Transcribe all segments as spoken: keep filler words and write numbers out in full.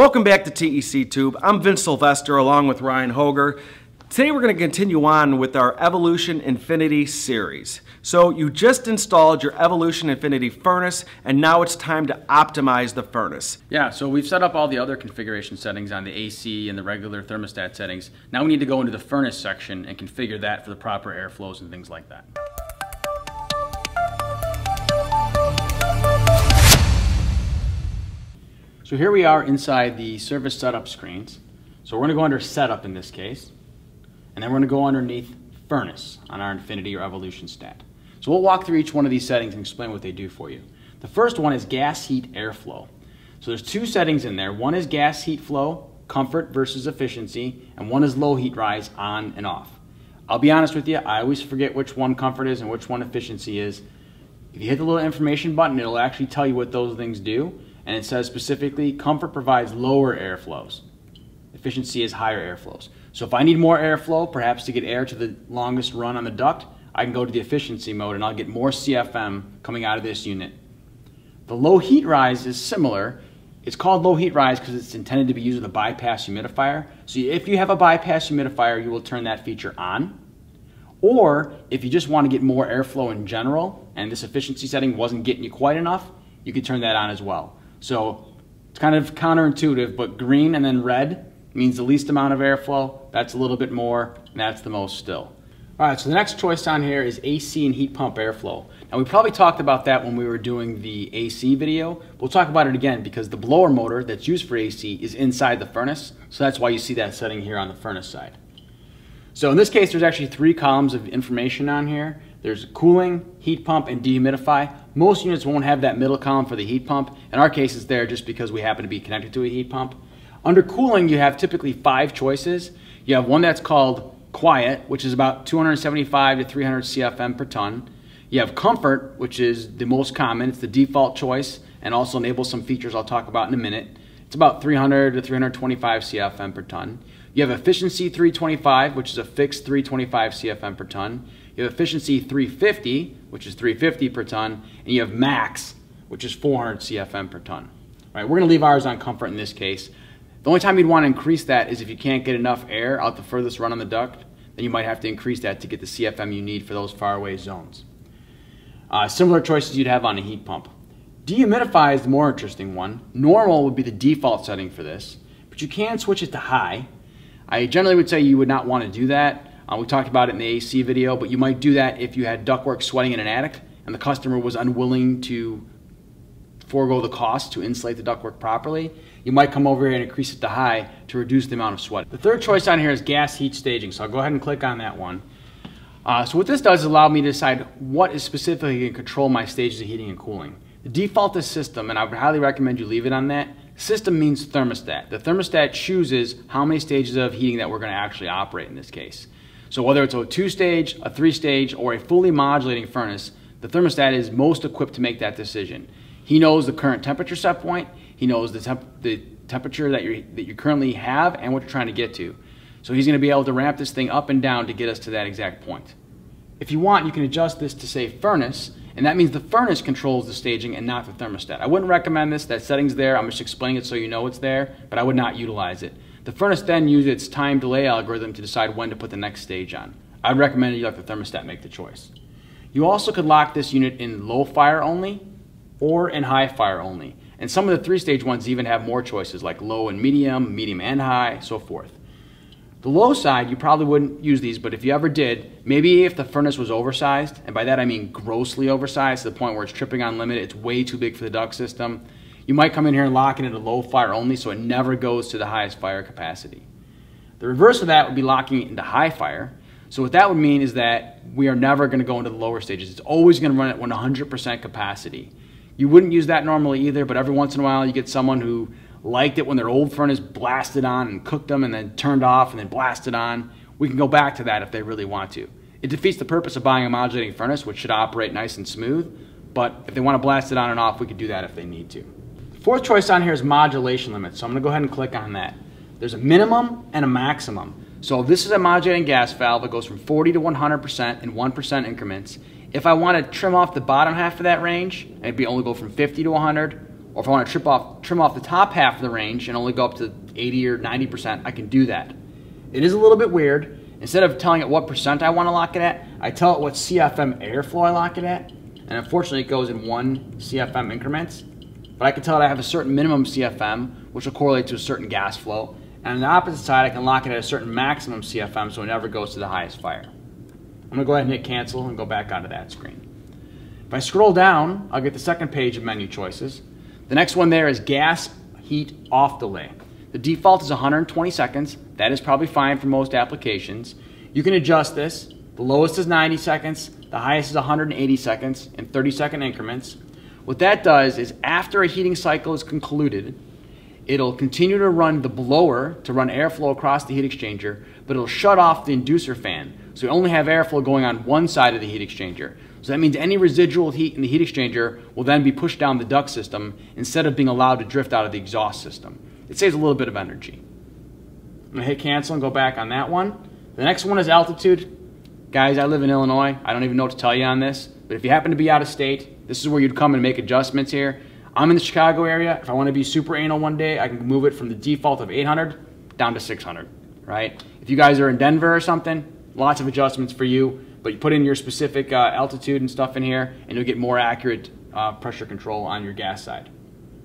Welcome back to T E C Tube. I'm Vince Sylvester along with Ryan Hoger. Today we're going to continue on with our Evolution Infinity series. So you just installed your Evolution Infinity furnace, and now it's time to optimize the furnace. Yeah, so we've set up all the other configuration settings on the A C and the regular thermostat settings. Now we need to go into the furnace section and configure that for the proper airflows and things like that. So here we are inside the service setup screens. So we're going to go under setup in this case, and then we're going to go underneath furnace on our Infinity or Evolution stat. So we'll walk through each one of these settings and explain what they do for you. The first one is gas heat airflow. So there's two settings in there. One is gas heat flow, comfort versus efficiency, and one is low heat rise on and off. I'll be honest with you, I always forget which one comfort is and which one efficiency is. If you hit the little information button, it'll actually tell you what those things do. And it says specifically, comfort provides lower airflows. Efficiency is higher airflows. So if I need more airflow, perhaps to get air to the longest run on the duct, I can go to the efficiency mode and I'll get more C F M coming out of this unit. The low heat rise is similar. It's called low heat rise because it's intended to be used with a bypass humidifier. So if you have a bypass humidifier, you will turn that feature on. Or if you just want to get more airflow in general, and this efficiency setting wasn't getting you quite enough, you can turn that on as well. So it's kind of counterintuitive, but green and then red means the least amount of airflow. That's a little bit more, and that's the most still. All right, so the next choice on here is A C and heat pump airflow. Now we probably talked about that when we were doing the A C video. We'll talk about it again because the blower motor that's used for A C is inside the furnace. So that's why you see that setting here on the furnace side. So in this case, there's actually three columns of information on here. There's cooling, heat pump, and dehumidify. Most units won't have that middle column for the heat pump. In our case, it's there just because we happen to be connected to a heat pump. Under cooling, you have typically five choices. You have one that's called quiet, which is about two seventy-five to three hundred C F M per ton. You have comfort, which is the most common. It's the default choice and also enables some features I'll talk about in a minute. It's about three hundred to three twenty-five C F M per ton. You have efficiency three twenty-five, which is a fixed three twenty-five C F M per ton. You have efficiency three fifty, which is three fifty per ton, and you have max, which is four hundred C F M per ton. All right, we're going to leave ours on comfort in this case. The only time you'd want to increase that is if you can't get enough air out the furthest run on the duct, then you might have to increase that to get the C F M you need for those faraway zones. Uh, similar choices you'd have on a heat pump. Dehumidify is the more interesting one. Normal would be the default setting for this, but you can switch it to high. I generally would say you would not want to do that. Uh, we talked about it in the A C video, but you might do that if you had ductwork sweating in an attic and the customer was unwilling to forego the cost to insulate the ductwork properly. You might come over here and increase it to high to reduce the amount of sweat. The third choice on here is gas heat staging, so I'll go ahead and click on that one. Uh, so what this does is allow me to decide what is specifically going to control my stages of heating and cooling. The default is system, and I would highly recommend you leave it on that. System means thermostat. The thermostat chooses how many stages of heating that we're going to actually operate in this case. So whether it's a two-stage, a three-stage, or a fully modulating furnace, the thermostat is most equipped to make that decision. He knows the current temperature set point. He knows the, temp the temperature that, you're, that you currently have and what you're trying to get to. So he's going to be able to ramp this thing up and down to get us to that exact point. If you want, you can adjust this to say furnace, and that means the furnace controls the staging and not the thermostat. I wouldn't recommend this. That setting's there. I'm just explaining it so you know it's there, but I would not utilize it. The furnace then uses its time delay algorithm to decide when to put the next stage on. I'd recommend you let the thermostat make the choice. You also could lock this unit in low fire only or in high fire only. And some of the three-stage ones even have more choices like low and medium, medium and high, so forth. The low side, you probably wouldn't use these, but if you ever did, maybe if the furnace was oversized, and by that I mean grossly oversized to the point where it's tripping on limit, it's way too big for the duct system, you might come in here and lock it into low fire only so it never goes to the highest fire capacity. The reverse of that would be locking it into high fire. So what that would mean is that we are never going to go into the lower stages. It's always going to run at one hundred percent capacity. You wouldn't use that normally either, but every once in a while you get someone who liked it when their old furnace blasted on and cooked them and then turned off and then blasted on. We can go back to that if they really want to. It defeats the purpose of buying a modulating furnace, which should operate nice and smooth, but if they want to blast it on and off, we could do that if they need to. The fourth choice on here is modulation limits, so I'm going to go ahead and click on that. There's a minimum and a maximum. So this is a modulating gas valve that goes from forty to one hundred percent in one percent increments. If I want to trim off the bottom half of that range, it'd be only go from fifty to one hundred, Or if I want to trip off, trim off the top half of the range and only go up to eighty or ninety percent, I can do that. It is a little bit weird. Instead of telling it what percent I want to lock it at, I tell it what C F M airflow I lock it at. And unfortunately, it goes in one C F M increments. But I can tell it I have a certain minimum C F M, which will correlate to a certain gas flow. And on the opposite side, I can lock it at a certain maximum C F M so it never goes to the highest fire. I'm going to go ahead and hit cancel and go back onto that screen. If I scroll down, I'll get the second page of menu choices. The next one there is gas heat off delay. The default is one hundred twenty seconds. That is probably fine for most applications. You can adjust this. The lowest is ninety seconds. The highest is one hundred eighty seconds in thirty second increments. What that does is after a heating cycle is concluded, it'll continue to run the blower to run airflow across the heat exchanger, but it'll shut off the inducer fan. So you only have airflow going on one side of the heat exchanger. So that means any residual heat in the heat exchanger will then be pushed down the duct system instead of being allowed to drift out of the exhaust system. It saves a little bit of energy. I'm gonna hit cancel and go back on that one. The next one is altitude. Guys, I live in Illinois. I don't even know what to tell you on this, but if you happen to be out of state, this is where you'd come and make adjustments here. I'm in the Chicago area. If I wanna be super anal one day, I can move it from the default of eight hundred down to six hundred, right? If you guys are in Denver or something, lots of adjustments for you. But you put in your specific uh, altitude and stuff in here, and you'll get more accurate uh, pressure control on your gas side.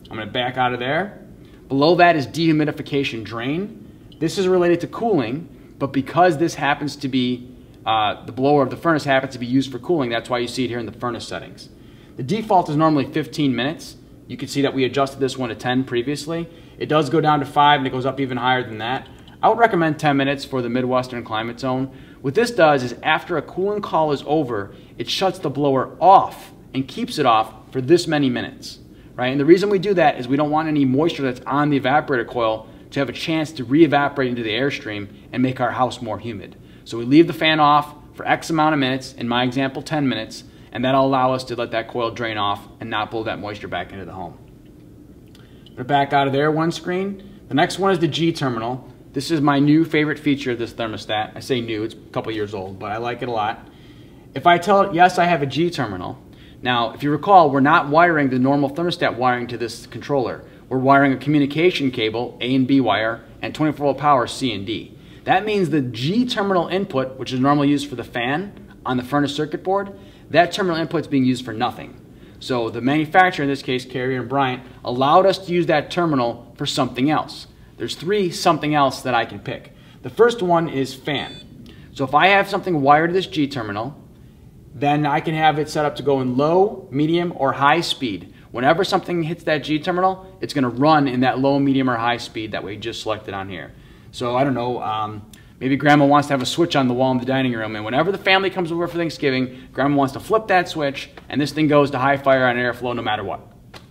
I'm gonna back out of there. Below that is dehumidification drain. This is related to cooling, but because this happens to be, uh, the blower of the furnace happens to be used for cooling, that's why you see it here in the furnace settings. The default is normally fifteen minutes. You can see that we adjusted this one to ten previously. It does go down to five and it goes up even higher than that. I would recommend ten minutes for the Midwestern climate zone. What this does is after a cooling call is over, it shuts the blower off and keeps it off for this many minutes, right? And the reason we do that is we don't want any moisture that's on the evaporator coil to have a chance to re-evaporate into the airstream and make our house more humid. So we leave the fan off for X amount of minutes, in my example, ten minutes, and that'll allow us to let that coil drain off and not blow that moisture back into the home. We're back out of there one screen. The next one is the G terminal. This is my new favorite feature of this thermostat. I say new, it's a couple years old, but I like it a lot. If I tell it, yes, I have a G terminal. Now, if you recall, we're not wiring the normal thermostat wiring to this controller. We're wiring a communication cable, A and B wire, and twenty-four volt power, C and D. That means the G terminal input, which is normally used for the fan on the furnace circuit board, that terminal input is being used for nothing. So the manufacturer, in this case, Carrier and Bryant, allowed us to use that terminal for something else. There's three something else that I can pick. The first one is fan. So if I have something wired to this G terminal, then I can have it set up to go in low, medium, or high speed. Whenever something hits that G terminal, it's gonna run in that low, medium, or high speed that we just selected on here. So I don't know, um, maybe grandma wants to have a switch on the wall in the dining room, and whenever the family comes over for Thanksgiving, grandma wants to flip that switch, and this thing goes to high fire on airflow no matter what.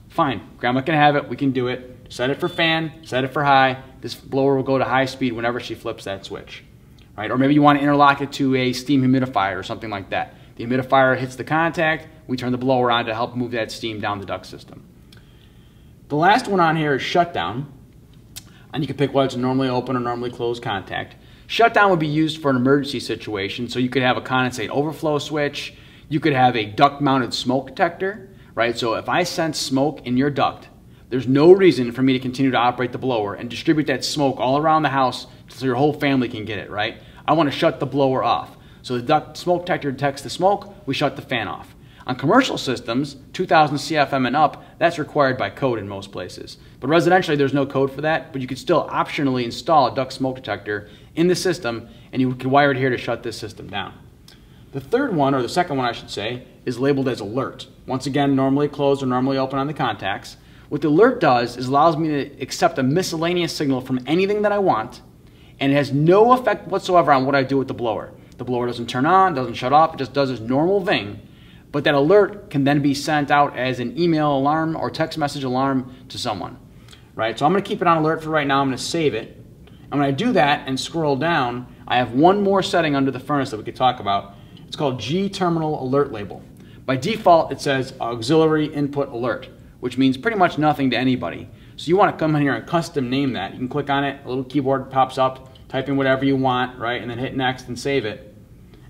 Fine, grandma can have it, we can do it. Set it for fan, set it for high. This blower will go to high speed whenever she flips that switch, right? Or maybe you want to interlock it to a steam humidifier or something like that. The humidifier hits the contact, we turn the blower on to help move that steam down the duct system. The last one on here is shutdown. And you can pick whether it's a normally open or normally closed contact. Shutdown would be used for an emergency situation. So you could have a condensate overflow switch. You could have a duct mounted smoke detector, right? So if I sense smoke in your duct, there's no reason for me to continue to operate the blower and distribute that smoke all around the house so your whole family can get it, right? I want to shut the blower off. So the duct smoke detector detects the smoke, we shut the fan off. On commercial systems, two thousand C F M and up, that's required by code in most places. But residentially, there's no code for that, but you could still optionally install a duct smoke detector in the system, and you can wire it here to shut this system down. The third one, or the second one I should say, is labeled as alert. Once again, normally closed or normally open on the contacts. What the alert does is allows me to accept a miscellaneous signal from anything that I want, and it has no effect whatsoever on what I do with the blower. The blower doesn't turn on, doesn't shut off, it just does its normal thing. But that alert can then be sent out as an email alarm or text message alarm to someone, right? So I'm gonna keep it on alert for right now, I'm gonna save it. And when I do that and scroll down, I have one more setting under the furnace that we could talk about. It's called G terminal alert label. By default, it says auxiliary input alert, which means pretty much nothing to anybody. So you want to come in here and custom name that. You can click on it, a little keyboard pops up, type in whatever you want, right, and then hit next and save it.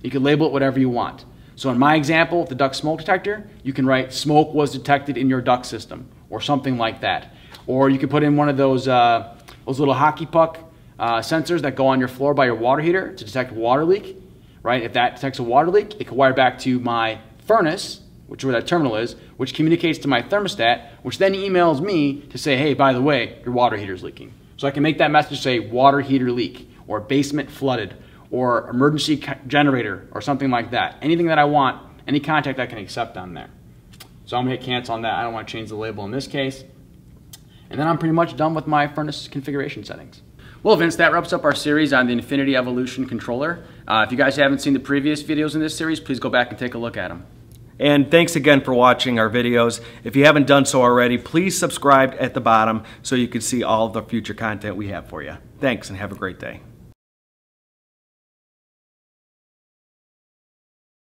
You can label it whatever you want. So in my example, the duct smoke detector, you can write smoke was detected in your duct system, or something like that. Or you could put in one of those, uh, those little hockey puck uh, sensors that go on your floor by your water heater to detect water leak, right? If that detects a water leak, it can wire back to my furnace, which is where that terminal is, which communicates to my thermostat, which then emails me to say, hey, by the way, your water heater's leaking. So I can make that message say water heater leak or basement flooded or emergency generator or something like that. Anything that I want, any contact I can accept on there. So I'm gonna hit cancel on that. I don't wanna change the label in this case. And then I'm pretty much done with my furnace configuration settings. Well, Vince, that wraps up our series on the Infinity Evolution controller. Uh, if you guys haven't seen the previous videos in this series, please go back and take a look at them. And thanks again for watching our videos. If you haven't done so already, please subscribe at the bottom so you can see all of the future content we have for you. Thanks and have a great day.